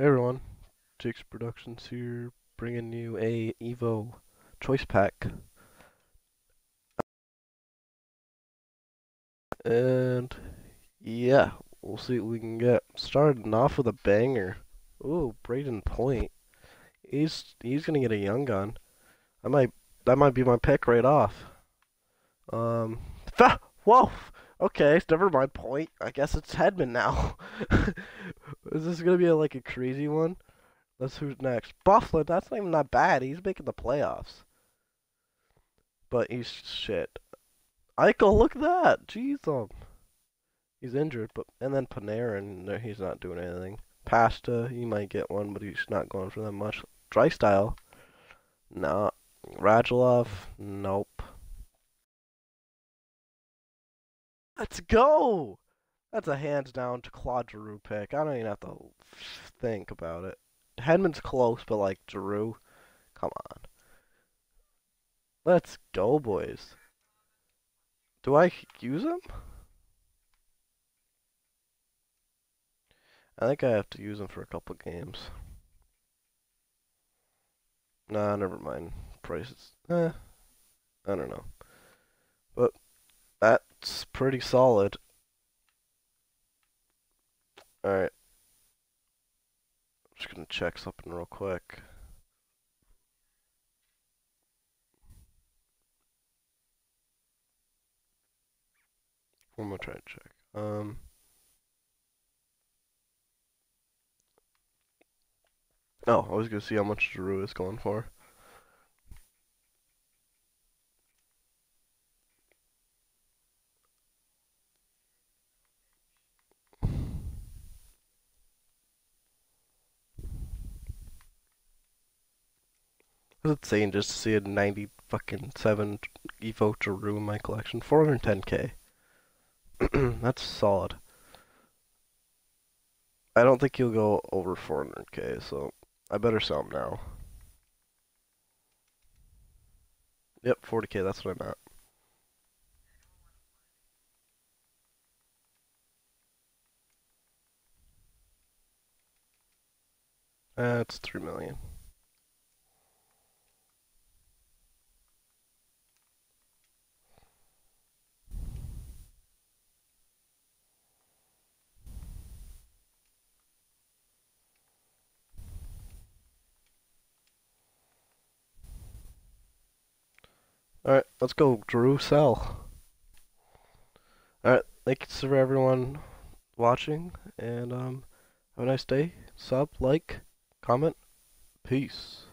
Hey everyone, Jicks Productions here, bringing you a Evo Choice Pack. And yeah, we'll see what we can get. Starting off with a banger. Ooh, Braden Point. He's gonna get a young gun. That might be my pick right off. Whoa! Okay, never mind Point. I guess it's Hedman now. Is this gonna be like a crazy one? That's who's next. Buffler, that's not even that bad. He's making the playoffs. But he's shit. Eichel, look at that. Jeez, he's injured, and then Panarin, no, he's not doing anything. Pasta, he might get one, but he's not going for that much. Dry style. Nah. Radulov, nope. Let's go! That's a hands-down Claude Giroux pick. I don't even have to think about it. Hedman's close, but like Giroux, come on. Let's go, boys. Do I use him? I think I have to use him for a couple games. Nah, never mind. Prices. I don't know. But that's pretty solid. Alright. I'm just gonna check something real quick. What am I trying to check? Oh, I was gonna see how much Giroux is going for. It's insane just to see a 97 Evo Giroux in my collection. 410k. That's solid. I don't think he'll go over 400k, so I better sell him now. Yep, 40k, that's what I'm at. That's 3 million. Alright, let's go, Giroux, sell. Alright, thanks for everyone watching, and have a nice day. Sub, like, comment, peace.